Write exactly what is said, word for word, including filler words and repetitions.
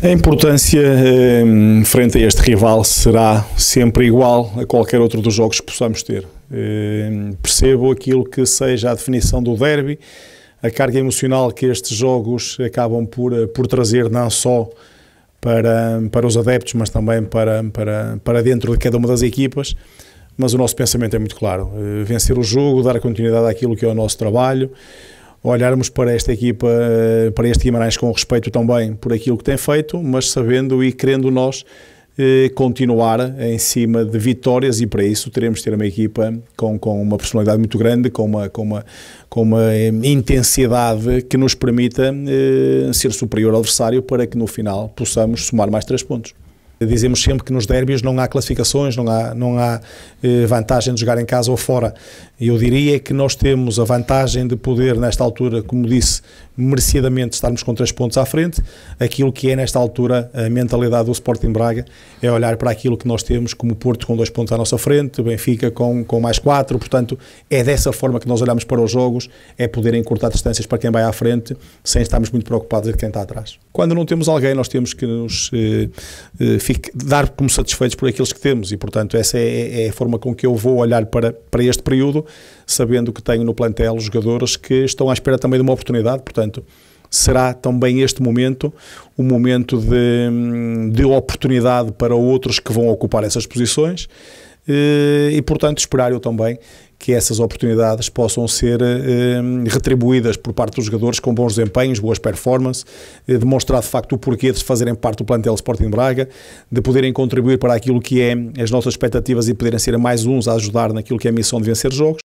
A importância eh, frente a este rival será sempre igual a qualquer outro dos jogos que possamos ter. Eh, percebo aquilo que seja a definição do derby, a carga emocional que estes jogos acabam por, por trazer não só para, para os adeptos, mas também para, para, para dentro de cada uma das equipas, mas o nosso pensamento é muito claro. Eh, vencer o jogo, dar continuidade àquilo que é o nosso trabalho, olharmos para esta equipa, para este Guimarães com respeito também por aquilo que tem feito, mas sabendo e querendo nós eh, continuar em cima de vitórias, e para isso teremos de ter uma equipa com, com uma personalidade muito grande, com uma, com uma, com uma intensidade que nos permita eh, ser superior ao adversário para que no final possamos somar mais três pontos. Dizemos sempre que nos derbios não há classificações, não há, não há eh, vantagem de jogar em casa ou fora. Eu diria que nós temos a vantagem de poder, nesta altura, como disse, merecidamente estarmos com três pontos à frente. Aquilo que é, nesta altura, a mentalidade do Sporting de Braga é olhar para aquilo que nós temos, como o Porto com dois pontos à nossa frente, o Benfica com, com mais quatro, portanto, é dessa forma que nós olhamos para os jogos, é poder encurtar distâncias para quem vai à frente, sem estarmos muito preocupados de quem está atrás. Quando não temos alguém, nós temos que nos... Eh, eh, dar como satisfeitos por aqueles que temos, e portanto essa é, é a forma com que eu vou olhar para, para este período, sabendo que tenho no plantel jogadores que estão à espera também de uma oportunidade, portanto será também este momento um momento de, de oportunidade para outros que vão ocupar essas posições e, e portanto esperar eu também que essas oportunidades possam ser eh, retribuídas por parte dos jogadores com bons desempenhos, boas performances, eh, demonstrar de facto o porquê de fazerem parte do plantel Sporting de Braga, de poderem contribuir para aquilo que é as nossas expectativas e poderem ser mais uns a ajudar naquilo que é a missão de vencer jogos.